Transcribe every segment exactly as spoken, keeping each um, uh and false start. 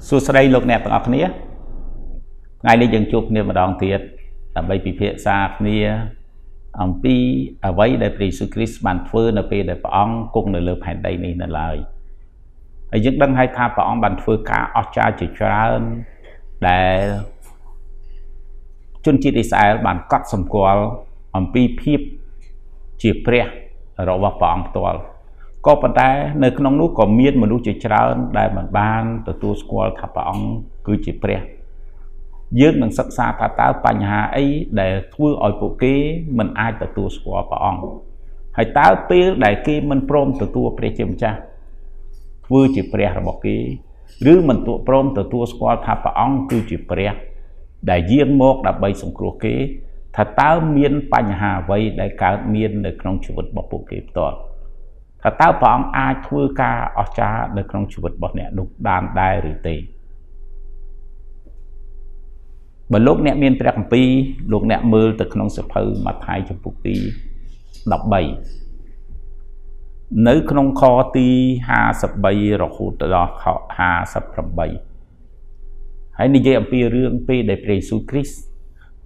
Số sợi lục nẹp bằng nia ngay đây dừng chụp niệm mà đòn tiệt là bay bị phê sạp nia ông pi ở vây đại bỉ sư Christ bàn phơi là pi đại ông cùng nửa lớp hành đây này là lời ở những đăng hai tha ông bàn phơi cả ở cha chỉ cho để chun chi Israel bàn cắt sầm qual ông pi phép chỉ pre rồi vào phòng toal có vấn đề nơi nông nút có miên mà nút chỉ trao đại bản ban từ tu school tháp ông cứ chỉ pre dương mình sắp xa tháp táo bành hà ấy để thưa ở bộ kế mình ai từ tu school ông hãy táo tía đại kia mình prom từ tu pre chim cha vừa chỉ pre là bộ kế rứ mình tụ prom từ tu school tháp ông cứ chỉ pre đại dương một là bay sùng cua kế tháp táo miên bành hà vậy đại cả miên được trong chuột bọc bộ kế toàn thật tao bọn ai thua ca ở cha được trong chuột bọn nè đục đàn đai rì tì bởi lúc nè miên trạc pi lúc nè mưa từ trong sập hư mặt hai trong phục pi đọc bảy nếu trong kho ti hà sập bảy rồi hụt đó hà sập bảy hãy đi dạy pi riêng pi để Jesus Christ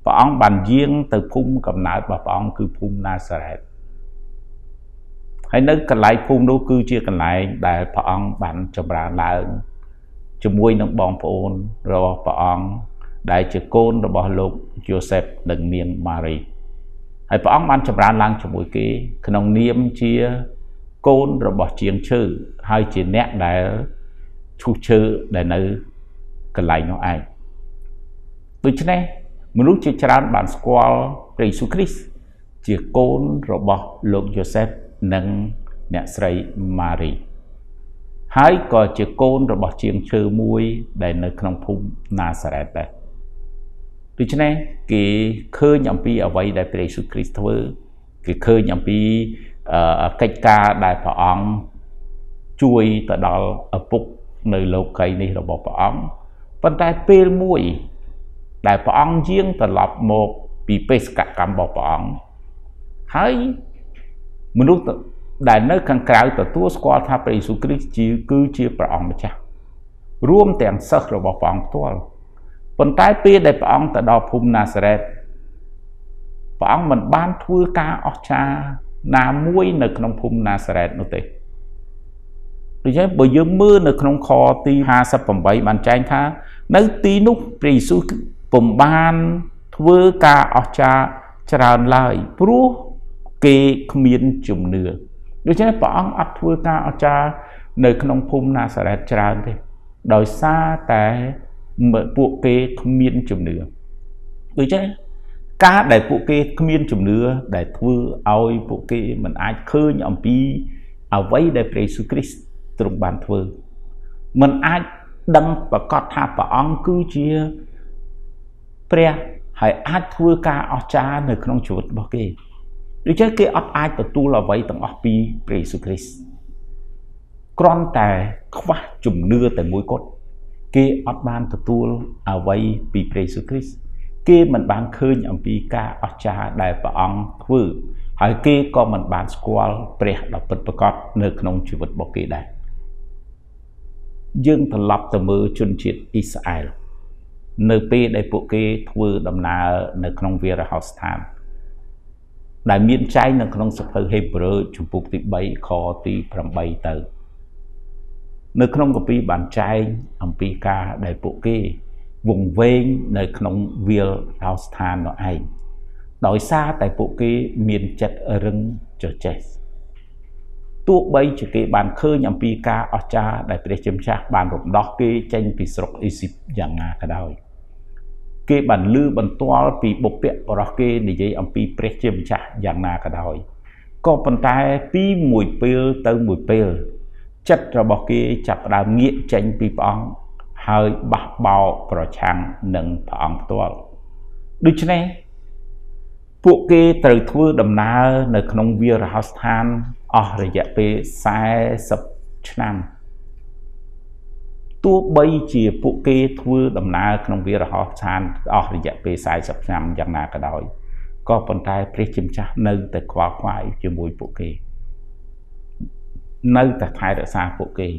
bọn bàn riêng từ cung cầm nát và bọn cứ cung Nazareth hãy nói cần lại phun đô cư chia cần lại để phá ông bạn chồng ra là chùm vui nâng bóng phôn rồi phá ông đại chữ côn rồi bỏ lúc Joseph đừng miên Mary hãy phá ông bạn chồng ra lăng chùm vui kia khả năng niêm chia côn rồi bỏ chiếng chữ hai chữ nét để chú chữ để nữ cần lại nó ai tôi chứ này một lúc chữ ra bạn squall Jesus Christ chữ côn rồi bỏ lúc Joseph nâng nẹ srei Mary hãy có chữ côn rồi bỏ chiếng chư muối để nơi trong phung Nazareth đây tuy chứ này cái khơi nhầm pi ở vậy đại Chúa Jesus Christ cái khơi nhầm pi cách ca đại phở ông chui tại đó ở phục nơi lâu cây này rồi bỏ phở ông vấn đề pê muối đại phở ông riêng tại lập một bị pê cả cắm bỏ phở ông hãy mình lúc đại nơi càng cao từ tu squat tháp Jesus Christ chỉ cứ chia bờ ông mà cha, rôm tiền sặc rồi bỏ phòng tuol, phần tai pia đại bờ ông từ đào phum Nazareth, bờ ông mình ban thưa ca ở cha, na muối nơi trong phum Nazareth nô tê, rồi chứ bởi giờ mưa nơi trong kho ti hà sập phẩm bảy bàn tranh tha, nơi ti núc Jesus phẩm ban thưa ca ở cha, tràn lại pru kê miên chùm nửa đối chứ bỏ ông ắt thua ca ở cha nơi trong phum Nazareth tràn thế đòi xa tại mở bộ kê miên chùm nửa đối chứ ca để bộ kê miên chùm nửa để thua ôi bộ kê mình ai khơi nhầm pi ở vây để Jesus Christ trong bàn thua mình ai đăng và có thà bỏ ông cứ chia pre hãy ai thua ca ở cha nơi trong chuột bao kê đối chứ cái ấp ai từ tu là vậy tầng ấp pi Jesus Christ con tài khóa chùm nưa tại mũi cốt cái ấp ban từ tu à vậy pi Jesus Christ cái mình bán khơi nhầm pi ca ấp cha đại và ông vừa hỏi cái con mình bán squal pre là bật bật cốt nơi nông chư vật bọc kỳ đại dương thành lập từ mưa chun triệt Israel nơi pi đại bộ kỳ vừa đầm na nơi nông Việt là Hostan đại miền trái nâng nông sập hơi Hebrew chụp bục tị bảy kho tị phẩm bảy từ nâng nông của pi bản trái ông pi ca đại bộ kê vùng ven nâng nông Việt Hào Sàn nội anh đổi xa tại bộ kê miền chật rừng cho chết tuộc bay chỉ kê bản khơi nhầm pi ca ở cha đại bệ chấm cha bản rộng đó kê tranh pi sọc Egypt dạng ngà cả đời kê bản lư bản toa vì bộ bẹ của nó kê để dây ông pi pre chim chả dạng nà cả đời có bàn tay pi mùi pêu tới mùi pêu chất rồi bỏ kê chặt ra nghĩa tranh pi bóng hơi bạc bao pro chàng nâng phòng toa được chứ này bộ kê từ thưa đầm na nơi nông Việt là Hào Sàn ở rồi dạ pê sai sập năm tua bay chỉ bộ kê thưa đầm na trong việc họ san ở dạng về sai sập nhầm dạng na cả đời có phần tai pre chim cha nâng từ khóa khoái cho mùi bộ kê nâng từ thái đã xa bộ kê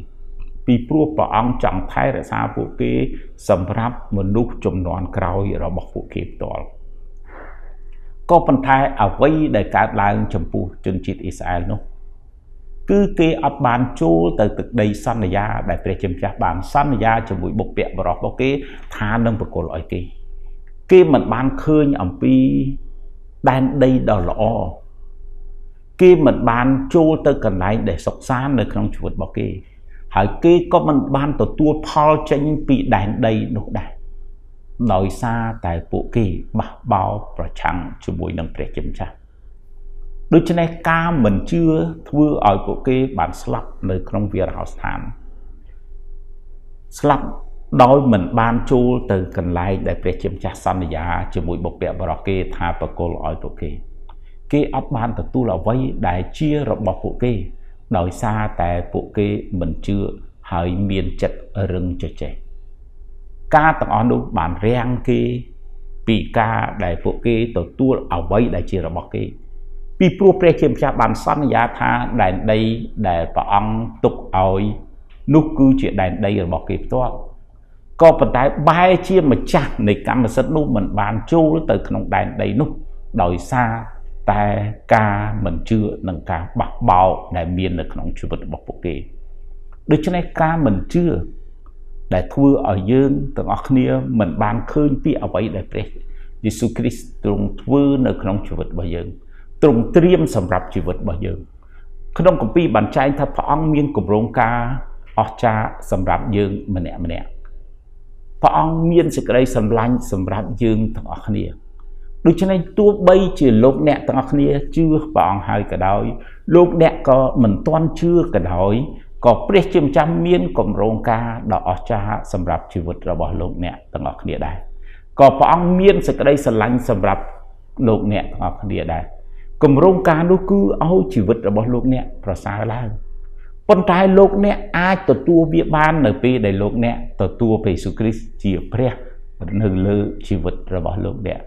Bị bố bà ông chẳng thay ra xa phụ kế xâm rạp một lúc chùm đoàn khao dựa bọc phụ kế tỏa. Có phần thay ở vây để các lại ông chùm phụ chân chít Israel nó. Cứ kế áp bàn chô tới thực đầy sân ra để phải chùm chạp bàn sân ra chùm bụi bọc bẹp bà rọc kế thả nâng bụi cổ lõi kế. Kế mật bàn khơi nhằm bì đang đây đỏ lọ. Kế mật bàn chô tới cần lại để sọc xa nơi khăn chùm bọc kế. Hãy kê có một bàn tổ tua Paul chanh bị đánh đầy nụ đại. Nói xa tại bộ kỳ bảo bảo và chẳng cho mùi nâng trẻ chấm chạp. Đối chân này ca mình chưa thưa ở bộ kỳ bản slap nơi trong việc hào sản. Slap đói mình bàn cho từ cần lại để trẻ chấm chạp sẵn giá cho mùi bọc bẹp vào kê thả vào cô lõi bộ kỳ. Kê áp bàn tổ tu là vây đại chia rộng bọc bộ kỳ. Nói xa tại bộ kế mình chưa hỏi miền chất ở rừng cho trẻ. Các tầng ổn đúng bản ràng kế vì ca đại bộ kế tổ tuôn ảo vây đại chỉ là bọc kế. Vì bộ kế chìm xa bản sân giá tha đại đây đại bảo ông tục ỏi nút cư chuyện đại đây là bọc kế tốt. Có phần thái bài chia mà chạc này cả mà sân nụ mình bàn chô tới khăn đại đây nút. Nói xa tại ca mình chưa nâng ca bạc bảo đại miền được nóng chụp bật bọc bộ kê. Đối cho nên ca mình chưa đại thua ở dương từng ọc nia mình ban khơn bị ở vậy đại bế Jesus Christ trùng thua nâng nóng chụp bật bởi dương trùng triêm sầm rạp chụp bật bởi dương khăn ông cũng bị bàn trai thật phá ông miên cùng rộng ca ọc cha sầm rạp dương mình nẹ mình nẹ phá ông miên sẽ cái đây sầm lanh sầm rạp dương từng ọc nia. Đối cho nên tôi bây chỉ lúc nẹ tầng ạc nia chưa bọn hai cả đói. Lúc nẹ có mình toan chưa cả đói. Có bế chìm trăm miên cổng rộng ca đỏ cha xâm rạp chì vụt ra bỏ lúc nẹ tầng ạc nia đáy. Có bọn miên sẽ cái đây sẵn lanh xâm rạp lúc nẹ tầng ạc nia đáy. Cổng rộng ca nó cứ áo chì vụt ra bỏ lúc nẹ và xa lăng. Bọn trái lúc nẹ ai tổ tua bia ban nở bê đầy lúc nẹ tổ tua bê Jesus Christ chìa bế nâng lơ chì vụt ra bỏ lúc nẹ.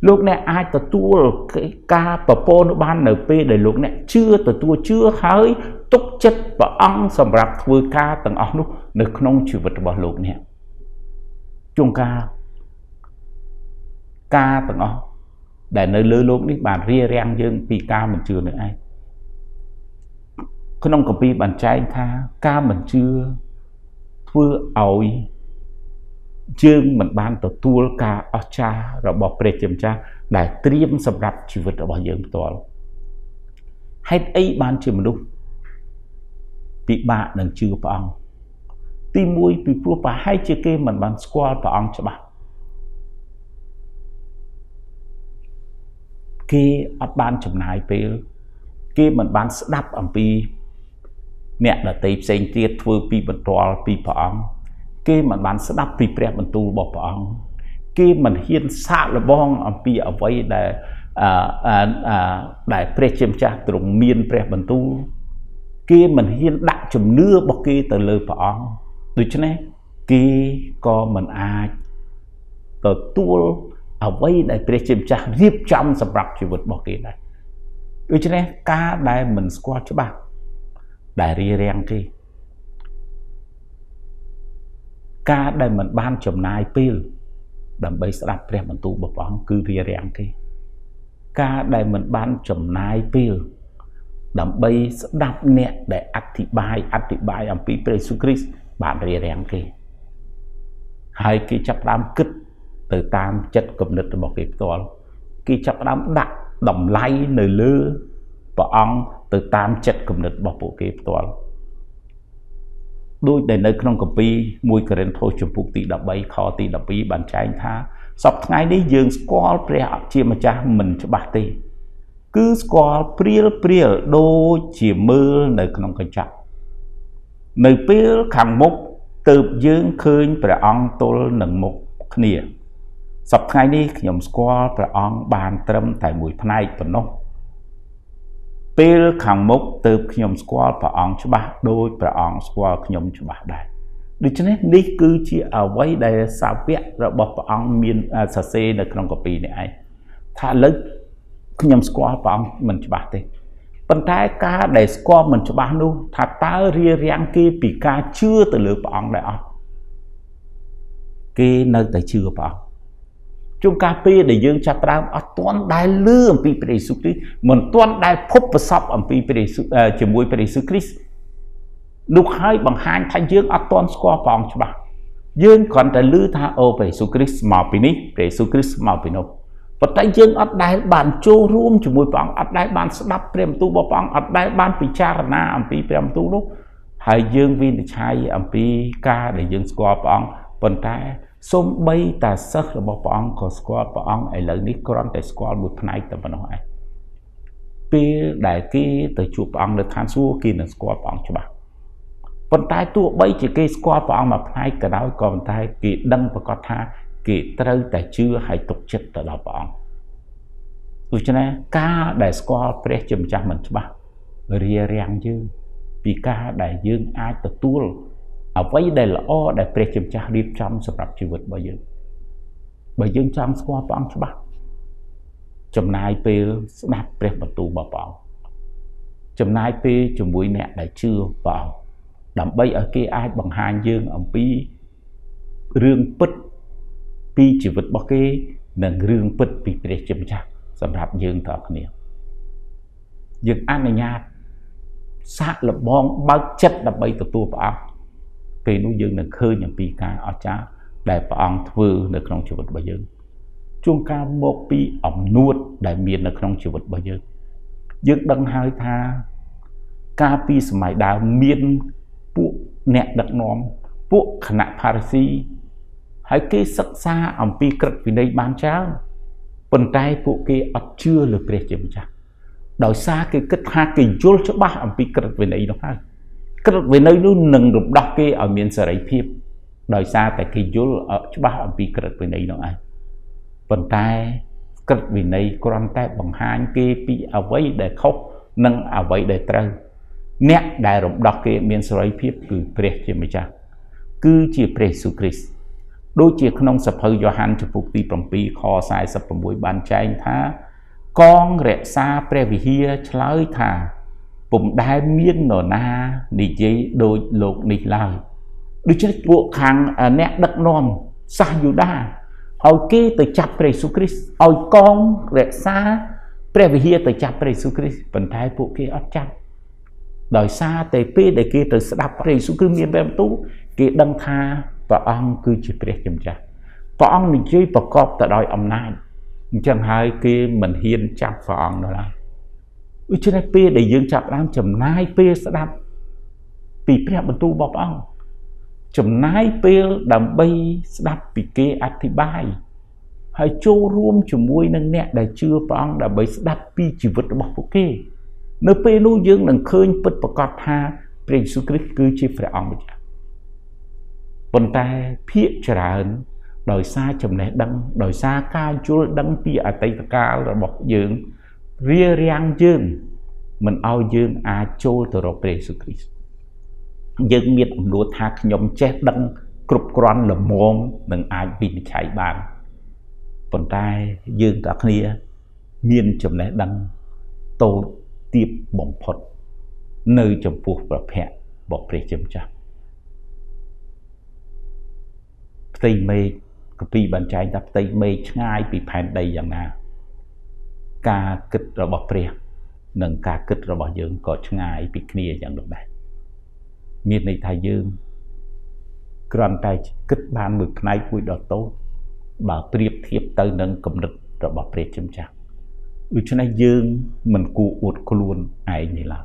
Lúc này ai ta tua cái ca bà bố nó ban nở bê để lúc này chưa ta tua chưa hơi tốt chất và ong xâm rạp vừa ca tầng ong lúc nực nông chịu vật vào lúc này. Chúng ca ca tầng ong để nơi lưu lúc này bàn ria ràng dương vì ca mình chưa nữa ai. Cứ nông cầm bì bàn trai tha ca mình chưa vừa ổi dương mình ban tổ tua ca ở cha rồi bỏ bê chìm cha để triêm sầm rạp chì vật rồi bỏ dương tỏa hết ấy ban chìm một lúc bị bạ đừng chưa bỏ ông tim mũi bị phu bà hai chữ kia mình ban squat bỏ ông cho bạn kia ở ban chìm này về kia mình ban đáp âm pi mẹ là tây sen tiệt vừa bị bật tỏa bị bỏ ông kê mình bán sẽ đáp vì bè mình tu bỏ bỏ kê mình hiên xa là bóng ẩm bì ở vây để để bè chìm chá trùng miên bè mình tu kê mình hiên đạc chùm nưa bỏ kê tờ lơ bỏ đối chứ này kê có mình ai tờ tu ở vây để bè chìm chá riêng trăm sập rạp chì vật bỏ kê này đối chứ này ca đây mình qua cho bạn để ri rèn kê ca đây mình ban chùm nai pil đầm bây sắp rèm mình tu bọc bóng cứ rìa rèm kia ca đây mình ban chùm nai pil đầm bây sắp nẹt để ắt thị bài ắt thị bài âm pi Jesus Christ bạn rìa rèm kia hai cái chắp đám kích từ tam chất cụm nứt bọc kịp to cái chắp đám đặt đầm lay nơi lư bóng từ tam chất cụm nứt bọc bộ kịp to đôi để nơi trong cổng pi mùi cờ rèn thôi chụp phục tì đập bay kho tì đập pi bàn trái tha sọc ngay đấy dương squall pre chia mà cha mình cho bạc tì cứ squall priel priel đôi chỉ mưa nơi trong cổng chặt nơi priel khẳng mốc từ dương khơi pre ong tôi nâng mốc nè sọc ngay đi nhom squall pre ong bàn trâm tại mùi phnai tuần nông Peel khẳng mốc từ nhóm squall và ong cho bà đôi và ong squall nhóm cho bà đây. Được chứ nét đi cư chỉ ở vây đây sao viết rồi bọc và ong miên xa xê được nông copy này. Thả lực nhóm squall và ong mình cho bà tên. Phần thái ca để score mình cho bán luôn thật ta ria riang kia bị ca chưa từ lửa bọn đại học kia nơi tại chưa bọn chúng ca pê để dương chặt ra ở toàn đại lư ở pi pê su kít mình toàn đại phúc và sập ở pi pê su chỉ mùi pê su kít lúc hai bằng hai thanh dương ở toàn score bọn cho bạn dương còn đại lư tha ô pê su kít màu pê ní pê su kít màu pê nô và tại dương ở đại bàn châu rùm chỉ mùi bóng ở đại bàn sắp prem tu bóng bóng ở đại bàn bị chả na ẩm phí prem tu lúc hai dương viên thì chai ẩm phí ca để dương score bóng phần thái xông bay ta sớt là bóng có score bóng ấy lớn ní con tại score bụt phần này tầm phần hỏi phía đại kia tới chụp bóng được than xua kia là score bóng cho bạn phần thái tu bay chỉ kia score bóng mà phần này cả đó còn phần thái kia đâm và có tha kì trâu tại chưa hay tục chất tại đạo bọn tôi cho nên ca đại score pre chùm chắc mình chứ bà rìa ràng dương vì ca đại dương ai tự tuôn ở với đây là o đại pre chùm chắc riêng trong sắp rạp chư vật bởi dương bởi dương trong score bọn chứ bà chùm này phê đạp pre bật tu bỏ bọn chùm này phê chùm mũi nẹ đại chưa bọn đảm bây ở kia ai bằng hai dương ông bí rương bích vì chỉ vật bọc kê nâng rương bật bị bệ châm chắc xâm rạp dương thọ khả niệm dương an này nhạt xác lập bóng bao chất đập bây tập tù bảo kê nụ dương nâng khơi nhầm bì ca ở chá đại bảo thư nâng khổng chữ vật bởi dương chuông ca một bì ổng nuốt đại miền nâng khổng chữ vật bởi dương dương đăng hai tha ca bì xe mái đào miên bộ nẹ đặc nóm bộ khả nạ phá rì hãy cái sắc xa ẩm pi cực vì đây bán cháu phần tay phụ kia ập chưa lực để chấm chắc đòi xa cái kết hạ kình chốt cho ba ẩm pi cực vì đây nó hay cực vì đây luôn nâng đục đọc kia ở miền sở đấy phim đòi xa tại kình chốt ở cho ba ẩm pi cực vì đây nó hay phần tay cực vì đây con tay bằng hai kia pi ở vậy để khóc nâng ở vậy để trâu nét đại rộng đọc kia miền sở đấy phim cứ để chấm chắc cứ chỉ để su Christ đôi chiếc nông sập hơi do hành cho phục tí bằng bí khó sai sập bằng mũi bàn chanh thá con rẽ xa pre vì hia cháy thả bụng đai miên nở na nỉ dây đôi lột nỉ lai đôi chiếc bộ kháng nẹ đất nòm xa dù đa hỏi kia tới chạp pre su Christ hỏi con rẽ xa pre vì hia tới chạp pre su Christ phần thái bộ kia ớt chạp đòi xa tới pê để kia tới đạp pre su Christ miên bèm tú kia đăng tha và ông cứ chỉ biết chăm chắc và ông mình chơi bọc cọp tại đòi ông này chẳng hai kia mình hiên chạp và ông đó là ưu chân này phía để dương chạp làm chầm nai phía sẽ làm vì phía bằng tu bọc ông chầm nai phía đàm bây sẽ làm vì kia ạc thì bài hãy chô rùm chùm mùi nâng nẹ đại chưa và ông đàm bây sẽ làm vì chỉ vứt bọc bọc kia nếu phía lưu dương nâng khơi bật bọc cọp ha phía sư Christ cứ chỉ phải ông phần tay phía trở hẳn đòi xa chầm này đăng đòi xa cao chúa đăng phía ở tây cao là bọc dương ria riang dương mình ao dương à chô từ rộp bề sư Christ dương miệt ổng lúa thác nhóm chết đăng cực quan là môn nâng ai bình chạy bàn phần tay dương các nia miên chầm này đăng tô tiếp bóng phật nơi chầm phục và phẹn bọc bề chầm chạp tây mê cực kỳ bàn trái đập tây mê ngay bị phản đầy dạng nào ca kịch rồi bỏ bè nâng ca kịch rồi bỏ dương có ngay bị kia dạng được đấy miền này thái dương còn tay kịch ban mực này vui đỏ tốt bảo triệt thiệp tới nâng cầm đực rồi bỏ bè chấm chạp vì cho nên dương mình cụ ụt cô luôn ai như là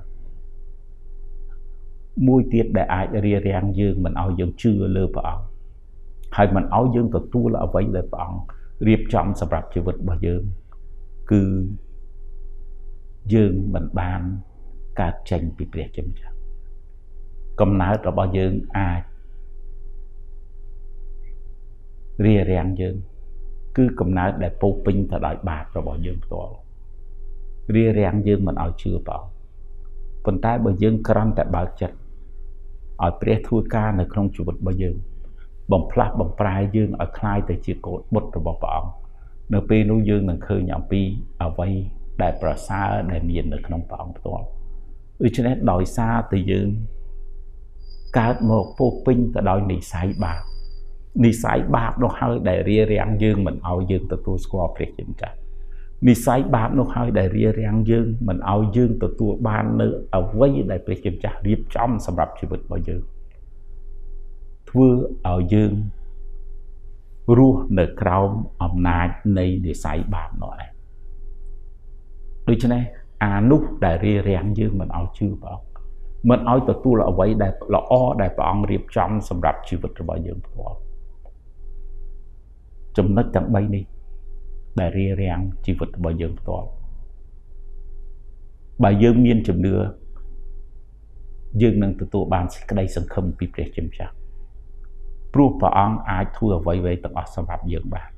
mùi tiết đại ai rìa ràng dương mình ao dương chưa lơ vào hay mình áo dương tự tu là vậy để bọn riêng trong sắp rạp chư vật bà dương cứ dương mình ban cả tranh bị bè chấm chạp cầm nát là bao dương ai rìa ràng dương cứ cầm nát để bố pinh thật đại bạc rồi bao dương to rìa ràng dương mình áo chưa bỏ phần tay bà dương khăn tại bảo chất ở bè thua ca này không chư vật bà dương bóng phát bóng prai dương ở khai tới chiếc cột bột rồi bỏ bóng nơi pê nô dương nâng khơi nhọng pi ở vây đại bà xa đại miền nâng bóng bóng Vì cho nên đòi xa từ dương Các một vô pinh ta đòi nị sai bạc Nị sai bạc nó hơi để ria riêng dương Mình ao dương tự tu squa việc dân trả Nị sai bạc nó hơi để ria riêng dương Mình ao dương tự tu ban nữ Ở vây đại việc dân trả Riếp trong sầm rập chì vật bao dương Thưa ở dương Rua nợ kraum Ông nạch này nị sai bạc nó này Vì cho nên à nút đại ria riêng dương Mình ao chưa bảo Mình nói tụi tôi là ở đây là ổ đại bảo ông riêng trong sầm rạp chư vật rồi bảo dưỡng Chúng nó chẳng bay đi Đại ria riêng chư vật bảo dưỡng Bảo dưỡng miên chùm đưa Dương nâng tụi tôi bàn sẽ đây sân khâm bí trẻ chùm chắc Pru bảo ông ai thua ở vây vây tụi ông sầm rạp dưỡng bàn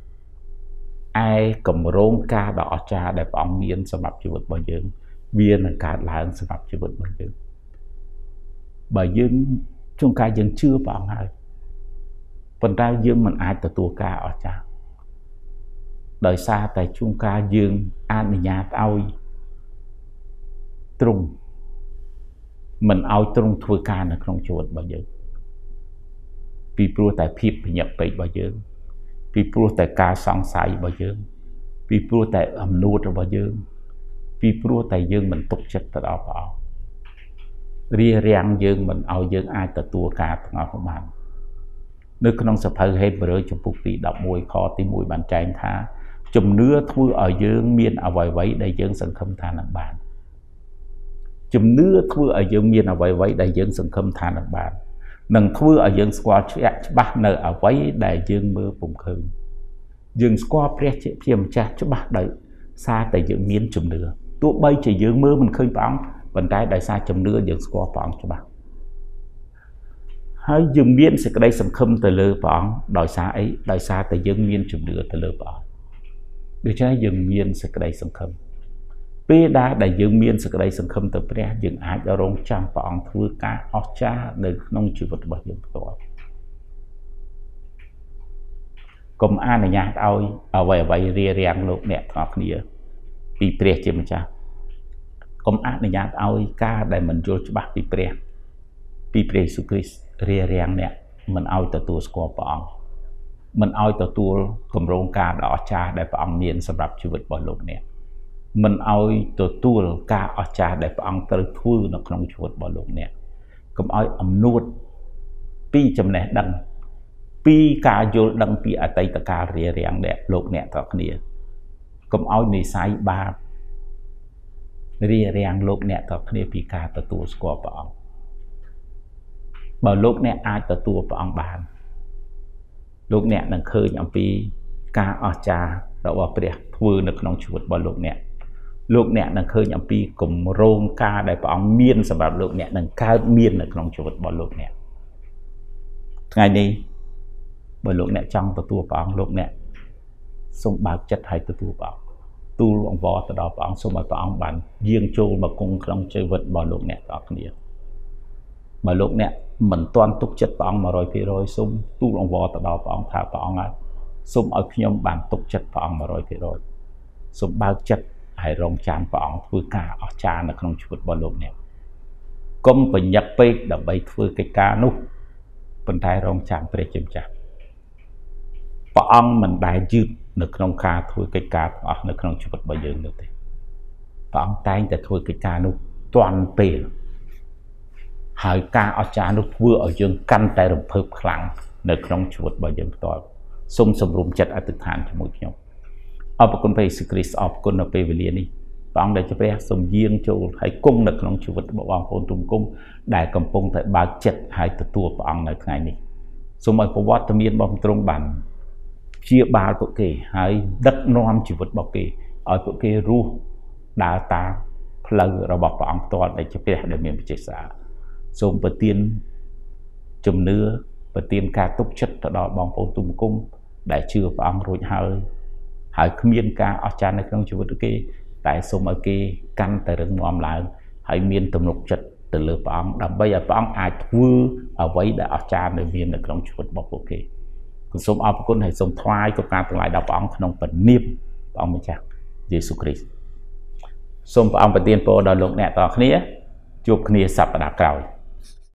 Ai cầm rôn ca đỏ cha đại bảo ông miên sầm rạp chư vật bảo dưỡng Viên là cả là ông sầm rạp chư vật bảo dưỡng Bởi dương trong ca dân chưa vào ngay Phần ra dương mình ai tự tùa ca ở chàng Đời xa tại chung ca dương An này nhà tao Trung Mình ao trung thua ca nó không chuột bởi dương Vì bố tại phép nhập bệnh bởi dương Vì bố tại ca song sai bởi dương Vì bố tại ẩm nuốt bởi dương Vì bố tại dương mình tục chất tự đó vào Ria riêng dương mình ao dương ai tự tua cả ngọt của bạn Nước nông sập hơi hết bởi rơi chụp phục tỷ đọc mùi khó tí mùi bàn tranh thá Chùm nưa thua ở dương miên ở vầy vấy đầy dương sân khâm thà nặng bàn Chùm nưa thua ở dương miên ở vầy vấy đầy dương sân khâm thà nặng bàn Nâng thua ở dương squat chứ bác nợ ở vấy đầy dương mưa vùng khơi Dương squat prét chứ phim chát chứ bác đợi xa tại dương miên chùm nưa Tụi bây chỉ dương mưa mình khơi bóng Vần trái đại xa chấm nưa dựng qua phóng cho bạn Hãy dương miên sẽ có đây sầm khâm từ lơ phóng Đại xa ấy, đại xa từ dương miên chấm nưa từ lơ phóng Điều cho nên dương miên sẽ có đây sầm khâm Bê đá đại dương miên sẽ có đây sầm khâm từ bè Dừng ai cho rong trang phóng thua cá hóa cha Được nông chữ vật bởi dương phóng Cùng ai này nhạc ôi Ở vầy vầy ria riêng lúc nẹ thọc nìa Vì bè chìm chá Công ác này nhát ôi ca để mình vô cho bác bị bè Bị bè Jesus Christ rìa riêng nè Mình ôi tờ tùa squa bà ông Mình ôi tờ tùa cầm rôn ca đỏ cha để bà ông miền sầm rạp chư vật bỏ lộn nè Mình ôi tờ tùa ca ổ cha để bà ông tờ thua nó không chư vật bỏ lộn nè Công ôi ấm nuốt Pi châm nè đăng Pi ca vô đăng pi ở tay tờ ca rìa riêng nè lộn nè thật nè Công ôi này sai ba Rìa riêng lúc nẹ thật nè vì ca tờ tùa squa bà ông Bảo lúc nẹ ai tờ tùa bà ông bàn Lúc nẹ nâng khơi nhằm vì ca ổ cha Đó bà bè thua nực nông chuột bà lúc nẹ Lúc nẹ nâng khơi nhằm vì cùng rôn ca đại bà ông miên Sầm bà lúc nẹ nâng ca miên nực nông chuột bà lúc nẹ Ngày này Bà lúc nẹ trong tờ tùa bà ông lúc nẹ Xong báo chất hay tờ tùa bà ông Tu ông võ từ đó ông xong mà ông bạn riêng châu mà cũng không chơi vật bỏ lúc nẹ đó kia mà lúc nẹ mình toàn túc chất ông mà rồi phía rồi xong tu ông võ từ đó ông thả ông lại xong ở khi ông bạn túc chất ông mà rồi phía rồi xong bao chất hãy rong chán ông thưa cả ở cha là không chút bỏ lúc nẹ công bình nhập bê đậm bê thưa cái ca nút bên thái rong chán bê chìm chạm ông mình đại dư Nó không khá thôi cái ca Nó không chú vật bởi dưỡng được Và ông ta anh ta thôi cái ca nó toàn bề Hỏi ca ở cha nó vừa ở dưỡng Căn tay rộng phớp khẳng Nó không chú vật bởi dưỡng tôi Xông xông rung chất ở thực hành cho mỗi nhóm Ông bà con phải sự Christ Ông bà con nó về về liền đi Và ông đã cho phép xông riêng cho Hãy cung nó không chú vật bởi ông hôn trung cung Đại cầm phong tại ba chất Hãy tự tùa bởi ông nơi ngày này Xông mời phó vót tâm yên bóng trung bản Chia ba của kê hãy đất non chỉ vật bọc kê Ở của kê ru đá ta Lần rồi bọc bọc toàn để cho kê để mình bị chế xa Xong bởi tiên Chùm nưa Bởi tiên ca tốt chất thật đó bóng phố tùm cung Đại chưa bọc rồi hơi Hãy miên ca ở cha này không chỉ vật kê Tại xong ở kê Căn tại rừng ngon lại Hãy miên tùm lục chất từ lửa bóng Đầm bây giờ bóng ai thua Ở vấy đã ở cha này miên được không chỉ vật bọc kê Còn sống áp con hãy sống thoái Cô ca tương lai đọc bóng không phần niệm Bóng mới chàng Jesus Christ Sống bóng và tiên bố đòi lúc nẹ tỏa khá nế chụp khnia sập đạp cầu.